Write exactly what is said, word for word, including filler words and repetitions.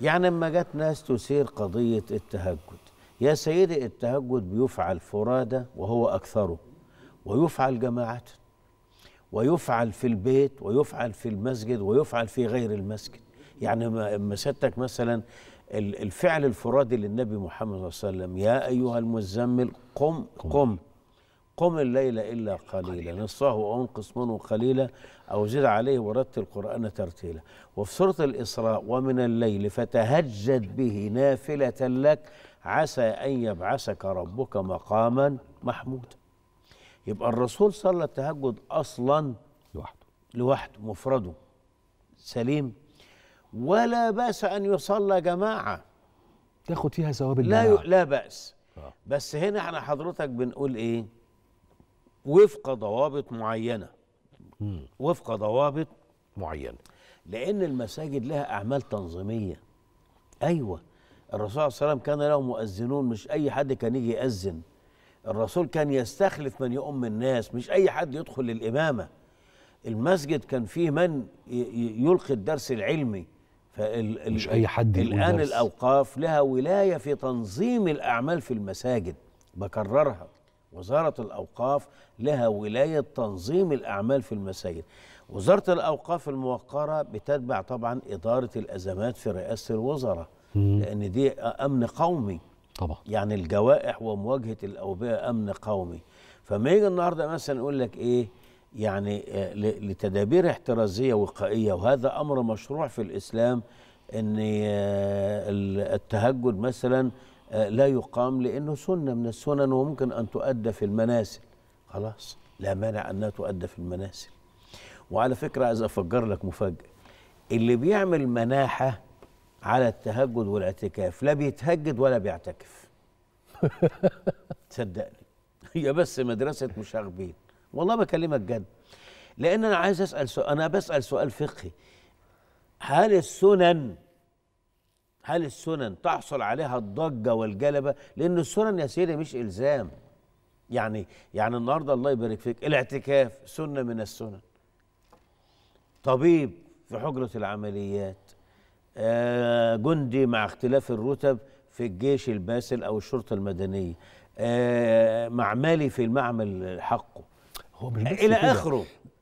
يعني اما جت ناس تثير قضية التهجد، يا سيدي التهجد بيفعل فرادى وهو أكثره، ويفعل جماعة، ويفعل في البيت، ويفعل في المسجد، ويفعل في غير المسجد. يعني اما سيادتك مثلا الفعل الفرادي للنبي محمد صلى الله عليه وسلم، يا أيها المزمل قم قم قم الليل إلا قليلا، نصفه أو انقص منه قليلا أو زد عليه ورتل القرآن ترتيلا. وفي سورة الإسراء، ومن الليل فتهجد به نافلة لك عسى أن يبعثك ربك مقاما محمودا. يبقى الرسول صلى التهجد أصلا لوحده لوحده مفرده سليم، ولا بأس أن يصلى جماعة تاخد فيها ثواب الجماعة، لا بأس. بس هنا احنا حضرتك بنقول إيه؟ وفق ضوابط معينة، وفق ضوابط معينة، لأن المساجد لها أعمال تنظيمية. أيوة، الرسول عليه الصلاة والسلام كان له مؤذنون، مش أي حد كان يجي يأذن. الرسول كان يستخلف من يؤم الناس، مش أي حد يدخل للإمامة. المسجد كان فيه من يلقي الدرس العلمي، فال مش أي حد. الآن الأوقاف لها ولاية في تنظيم الأعمال في المساجد، بكررها، وزارة الأوقاف لها ولاية تنظيم الأعمال في المساجد. وزارة الأوقاف الموقرة بتتبع طبعا إدارة الأزمات في رئاسة الوزراء، لأن دي أمن قومي طبعا، يعني الجوائح ومواجهة الأوبئة أمن قومي. فما يجي النهارده مثلا يقول لك إيه، يعني لتدابير احترازية وقائية، وهذا أمر مشروع في الإسلام، أن التهجد مثلا لا يقام لأنه سنة من السنن وممكن أن تؤدى في المناسل. خلاص، لا مانع أنها تؤدى في المناسل. وعلى فكرة عايز أفجر لك مفاجأة، اللي بيعمل مناحة على التهجد والاعتكاف لا بيتهجد ولا بيعتكف. تصدقني، هي بس مدرسة مشاغبين، والله بكلمك جد. لأن أنا عايز أسأل سؤال، أنا بسأل سؤال فقهي، هل السنن هل السنن تحصل عليها الضجة والجلبة؟ لأن السنن يا سيدي مش إلزام. يعني يعني النهارده الله يبارك فيك، الاعتكاف سنة من السنن، طبيب في حجرة العمليات، آه جندي مع اختلاف الرتب في الجيش الباسل أو الشرطة المدنية، آه معملي في المعمل حقه، هو مش بس إلى آخره.